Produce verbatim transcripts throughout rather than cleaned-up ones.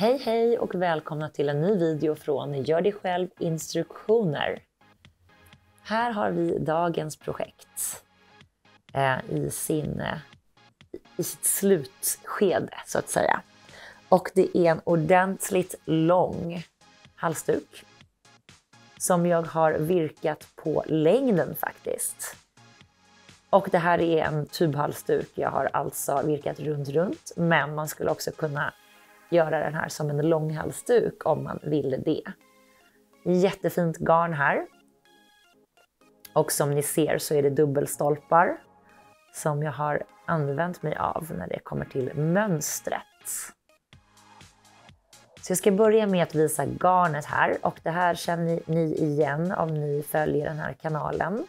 Hej hej och välkomna till en ny video från Gör dig själv instruktioner. Här har vi dagens projekt eh, i, sin, i sitt slutskede så att säga. Och det är en ordentligt lång halsduk som jag har virkat på längden faktiskt. Och det här är en tubhalsduk, jag har alltså virkat runt runt, men man skulle också kunna göra den här som en lång halsduk om man vill det. Jättefint garn här. Och som ni ser så är det dubbelstolpar som jag har använt mig av när det kommer till mönstret. Så jag ska börja med att visa garnet här, och det här känner ni igen om ni följer den här kanalen.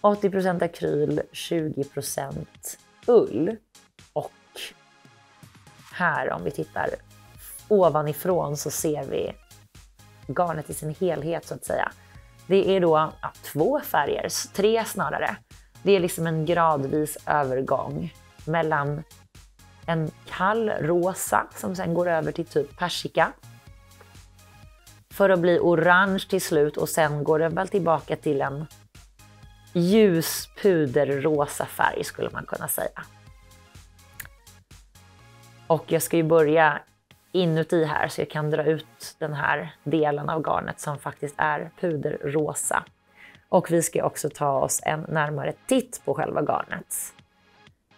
åttio procent akryl, tjugo procent ull. Och här om vi tittar ovanifrån så ser vi garnet i sin helhet så att säga. Det är då ja, två färger, tre snarare. Det är liksom en gradvis övergång mellan en kall rosa som sen går över till typ persika. För att bli orange till slut, och sen går den väl tillbaka till en ljus puderrosa färg skulle man kunna säga. Och jag ska ju börja inuti här så jag kan dra ut den här delen av garnet som faktiskt är puderrosa. Och vi ska också ta oss en närmare titt på själva garnet.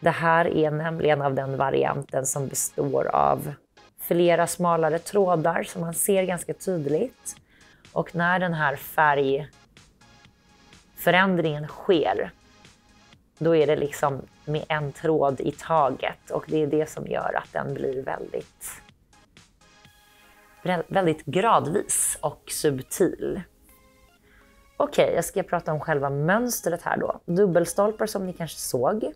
Det här är nämligen av den varianten som består av flera smalare trådar som man ser ganska tydligt. Och när den här färgförändringen sker, då är det liksom med en tråd i taget, och det är det som gör att den blir väldigt, väldigt gradvis och subtil. Okej, okay, jag ska prata om själva mönstret här då. Dubbelstolpar som ni kanske såg.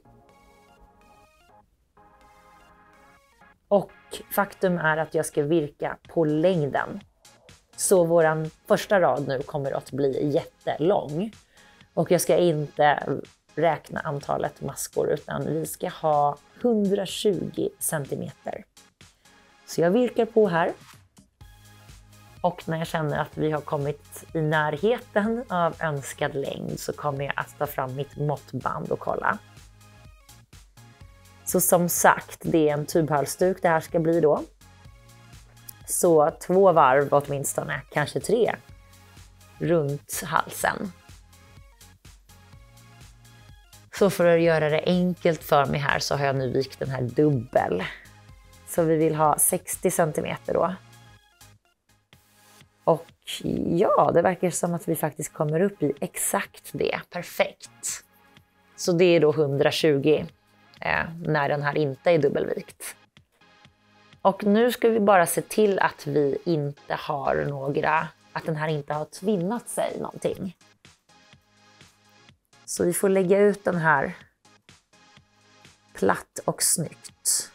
Och faktum är att jag ska virka på längden. Så våran första rad nu kommer att bli jättelång. Och jag ska inte räkna antalet maskor, utan vi ska ha hundratjugo centimeter. Så jag virkar på här. Och när jag känner att vi har kommit i närheten av önskad längd så kommer jag att ta fram mitt måttband och kolla. Så som sagt, det är en tubhalsduk det här ska bli då. Så två varv åtminstone, kanske tre, runt halsen. Så för att göra det enkelt för mig här så har jag nu vikt den här dubbel. Så vi vill ha sextio centimeter då. Och ja, det verkar som att vi faktiskt kommer upp i exakt det. Perfekt. Så det är då hundratjugo eh, när den här inte är dubbelvikt. Och nu ska vi bara se till att vi inte har några, att den här inte har tvinnat sig någonting. Så vi får lägga ut den här platt och snyggt.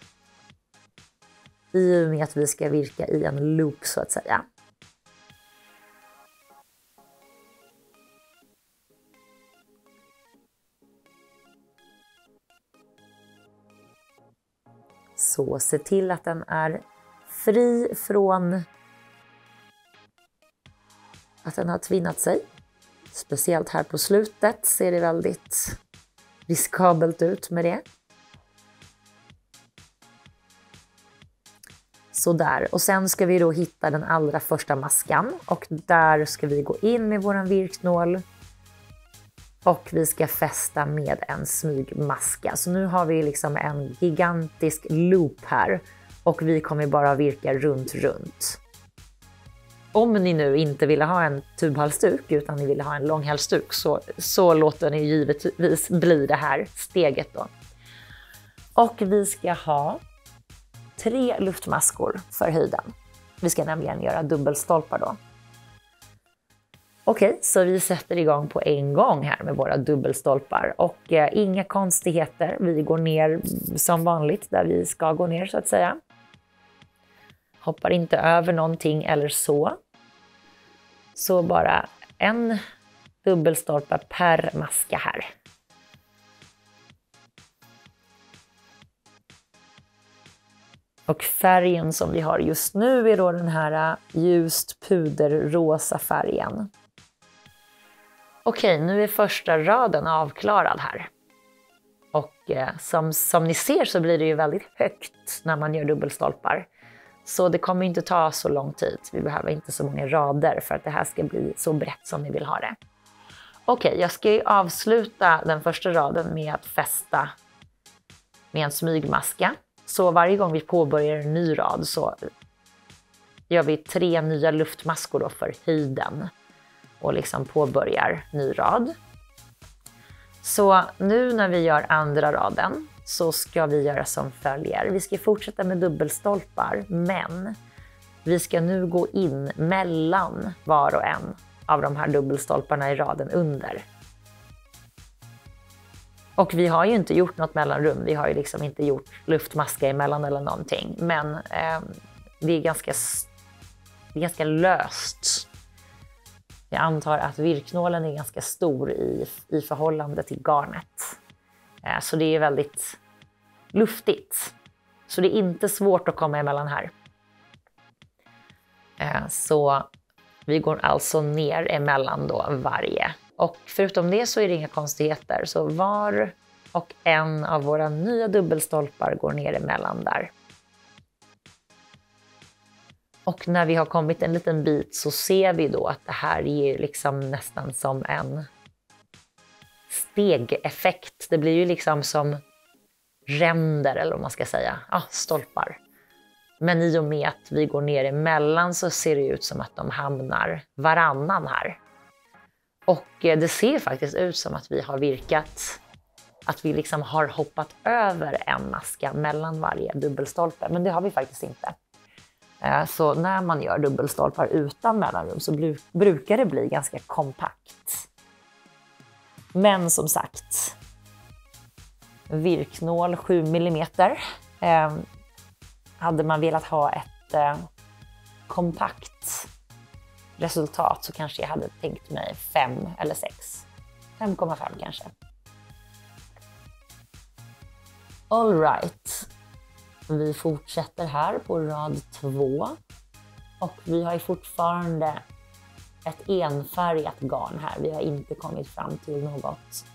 I och med att vi ska virka i en loop så att säga. Så se till att den är fri från att den har tvinnat sig. Speciellt här på slutet ser det väldigt riskabelt ut med det. Så där, och sen ska vi då hitta den allra första maskan, och där ska vi gå in med våran virknål och vi ska fästa med en smygmaska. Så nu har vi liksom en gigantisk loop här och vi kommer bara virka runt runt. Om ni nu inte ville ha en tubhalsduk utan ni ville ha en lång halsduk så, så låter ni givetvis bli det här steget då. Och vi ska ha tre luftmaskor för höjden. Vi ska nämligen göra dubbelstolpar då. Okej, så vi sätter igång på en gång här med våra dubbelstolpar. Och eh, inga konstigheter, vi går ner som vanligt där vi ska gå ner så att säga. Hoppar inte över någonting eller så. Så bara en dubbelstolpe per maska här. Okej, Och färgen som vi har just nu är då den här ljust puderrosa färgen. Okej, nu är första raden avklarad här. Och eh, som, som ni ser så blir det ju väldigt högt när man gör dubbelstolpar. Så det kommer inte ta så lång tid. Vi behöver inte så många rader för att det här ska bli så brett som ni vill ha det. Okej, jag ska ju avsluta den första raden med att fästa med en smygmaska. Så varje gång vi påbörjar en ny rad så gör vi tre nya luftmaskor då för höjden. Och liksom påbörjar ny rad. Så nu när vi gör andra raden så ska vi göra som följer. Vi ska fortsätta med dubbelstolpar, men vi ska nu gå in mellan var och en av de här dubbelstolparna i raden under. Och vi har ju inte gjort något mellanrum. Vi har ju liksom inte gjort luftmaska emellan eller någonting. Men eh, det, är ganska, det är ganska löst. Jag antar att virknålen är ganska stor i, i förhållande till garnet. Eh, så det är väldigt luftigt. Så det är inte svårt att komma emellan här. Eh, så vi går alltså ner emellan då varje. Och förutom det så är det inga konstigheter. Så var och en av våra nya dubbelstolpar går ner emellan där. Och när vi har kommit en liten bit så ser vi då att det här är liksom nästan som en stegeffekt. Det blir ju liksom som ränder eller vad man ska säga. Ja, stolpar. Men i och med att vi går ner emellan så ser det ut som att de hamnar varannan här. Och det ser faktiskt ut som att vi har virkat, att vi liksom har hoppat över en maska mellan varje dubbelstolpe. Men det har vi faktiskt inte. Så när man gör dubbelstolpar utan mellanrum så brukar det bli ganska kompakt. Men som sagt, virknål sju millimeter. Hade man velat ha ett kompakt resultat så kanske jag hade tänkt mig fem eller sex. fem komma fem kanske. All right. Vi fortsätter här på rad två. Och vi har ju fortfarande ett enfärgat garn här. Vi har inte kommit fram till något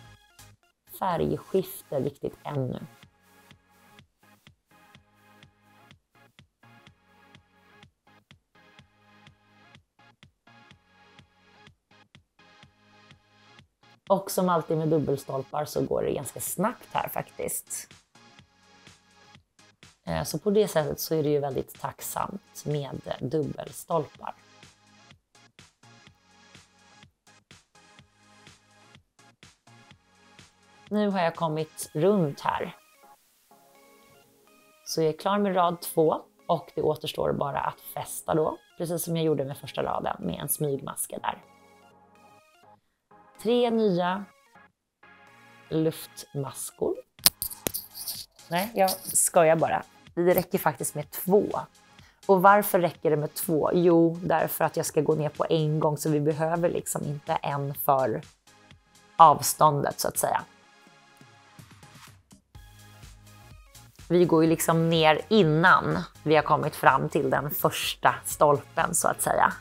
färgskifte riktigt ännu. Och som alltid med dubbelstolpar så går det ganska snabbt här faktiskt. Så på det sättet så är det ju väldigt tacksamt med dubbelstolpar. Nu har jag kommit runt här. Så jag är klar med rad två och det återstår bara att fästa då. Precis som jag gjorde med första raden med en smygmaska där. Tre nya luftmaskor. Nej, jag skojar bara. Det räcker faktiskt med två. Och varför räcker det med två? Jo, därför att jag ska gå ner på en gång så vi behöver liksom inte en för avståndet så att säga. Vi går ju liksom ner innan vi har kommit fram till den första stolpen så att säga.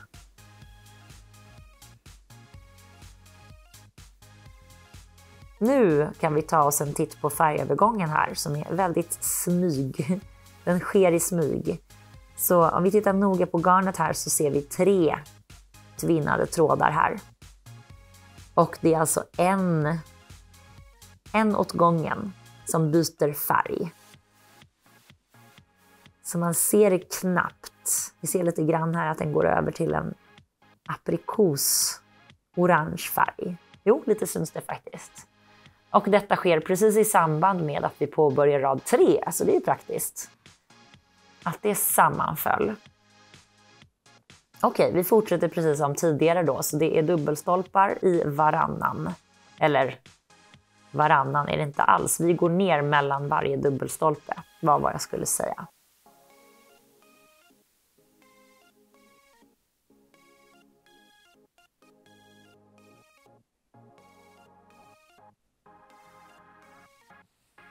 Nu kan vi ta oss en titt på färgövergången här som är väldigt smyg. Den sker i smyg. Så om vi tittar noga på garnet här så ser vi tre tvinnade trådar här. Och det är alltså en, en åt gången som byter färg. Så man ser det knappt. Vi ser lite grann här att den går över till en aprikosorange färg. Jo, lite syns det faktiskt. Och detta sker precis i samband med att vi påbörjar rad tre. Alltså det är ju praktiskt att det sammanföll. Okej, vi fortsätter precis som tidigare då. Så det är dubbelstolpar i varannan. Eller varannan är det inte alls. Vi går ner mellan varje dubbelstolpe. Vad var jag skulle säga.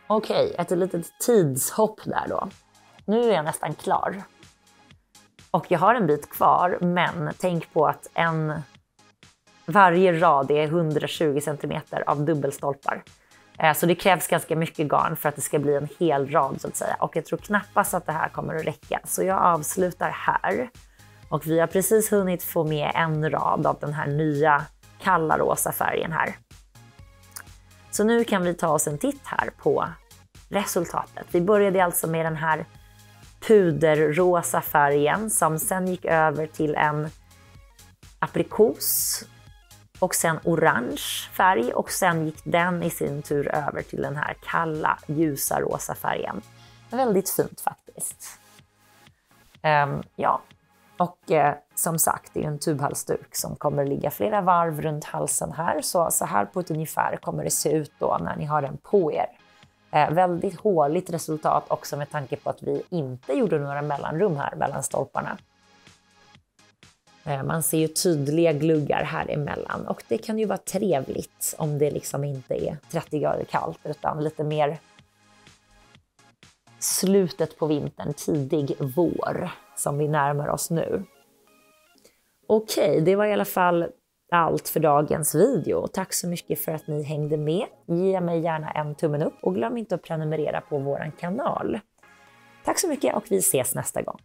Okej, ett litet tidshopp där då. nu är jag nästan klar. Och jag har en bit kvar, men tänk på att en, varje rad är hundratjugo centimeter av dubbelstolpar. Så det krävs ganska mycket garn för att det ska bli en hel rad så att säga. Och jag tror knappast att det här kommer att räcka. Så jag avslutar här. Och vi har precis hunnit få med en rad av den här nya kalla rosa färgen här. Så nu kan vi ta oss en titt här på resultatet. Vi började alltså med den här puderrosa färgen som sen gick över till en aprikos och sen orange färg, och sen gick den i sin tur över till den här kalla ljusa rosa färgen. Väldigt fint faktiskt. Um, ja, och eh, som sagt, det är en tubhalsduk som kommer ligga flera varv runt halsen här, så så här på ett ungefär kommer det se ut då när ni har den på er. Eh, väldigt håligt resultat också med tanke på att vi inte gjorde några mellanrum här mellan stolparna. Man ser ju tydliga gluggar här emellan, och det kan ju vara trevligt om det liksom inte är trettio grader kallt utan lite mer slutet på vintern, tidig vår som vi närmar oss nu. Okej, det var i alla fall allt för dagens video. Tack så mycket för att ni hängde med. Ge mig gärna en tummen upp och glöm inte att prenumerera på vår kanal. Tack så mycket och vi ses nästa gång.